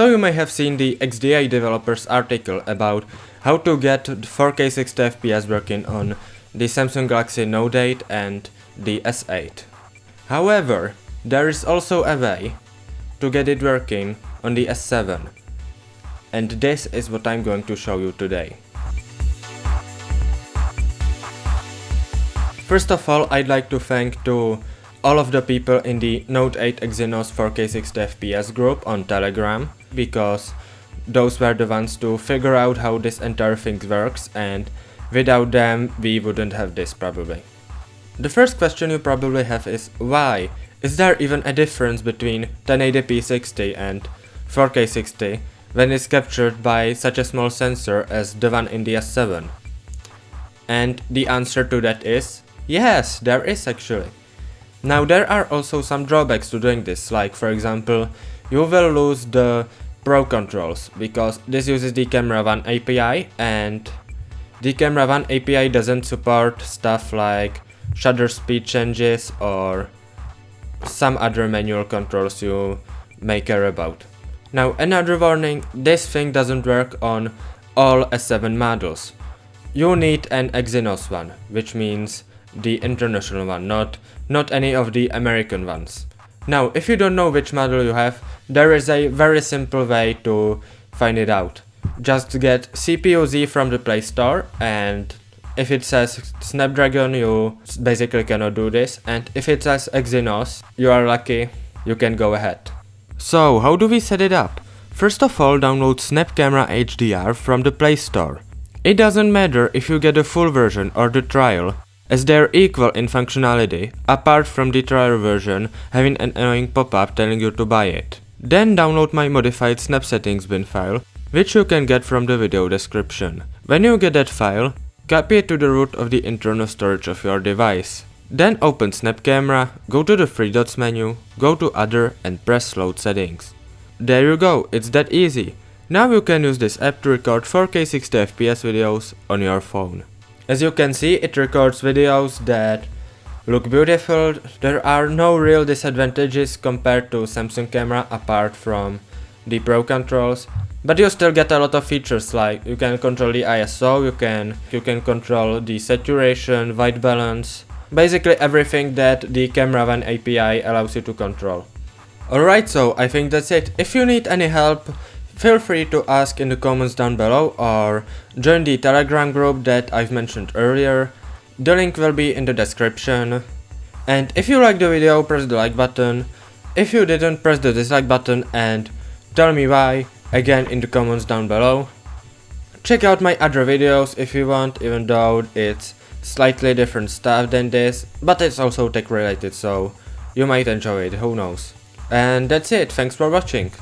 So you may have seen the XDA developers article about how to get 4K 60fps working on the Samsung Galaxy Note 8 and the S8. However, there is also a way to get it working on the S7. And this is what I'm going to show you today. First of all, I'd like to thank all of the people in the Note 8 Exynos 4K 60fps group on Telegram, because those were the ones to figure out how this entire thing works, and without them we wouldn't have this probably. The first question you probably have is why? Is there even a difference between 1080p 60 and 4K 60 when it's captured by such a small sensor as the one in the S7? And the answer to that is yes, there is actually. Now there are also some drawbacks to doing this, like for example, you will lose the Pro controls, because this uses the Camera 1 API, and the Camera 1 API doesn't support stuff like shutter speed changes or some other manual controls you may care about. Now another warning, this thing doesn't work on all S7 models. You need an Exynos one, which means the international one, not any of the American ones. Now, if you don't know which model you have, there is a very simple way to find it out. Just get CPU-Z from the Play Store, and if it says Snapdragon, you basically cannot do this, and if it says Exynos, you are lucky, you can go ahead. So, how do we set it up? First of all, download Snap Camera HDR from the Play Store. It doesn't matter if you get the full version or the trial, as they are equal in functionality, apart from the trial version having an annoying pop-up telling you to buy it. Then download my modified Snap settings bin file, which you can get from the video description. When you get that file, copy it to the root of the internal storage of your device. Then open Snap Camera, go to the three dots menu, go to Other and press Load Settings. There you go, it's that easy. Now you can use this app to record 4K 60fps videos on your phone. As you can see, it records videos that look beautiful. There are no real disadvantages compared to Samsung camera apart from the Pro controls, but you still get a lot of features, like you can control the ISO, you can control the saturation, white balance, basically everything that the Camera 1 API allows you to control. Alright, so I think that's it. If you need any help, feel free to ask in the comments down below or join the Telegram group that I've mentioned earlier. The link will be in the description. And if you liked the video, press the like button. If you didn't, press the dislike button and tell me why, again in the comments down below. Check out my other videos if you want, even though it's slightly different stuff than this, but it's also tech related, so you might enjoy it, who knows. And that's it, thanks for watching.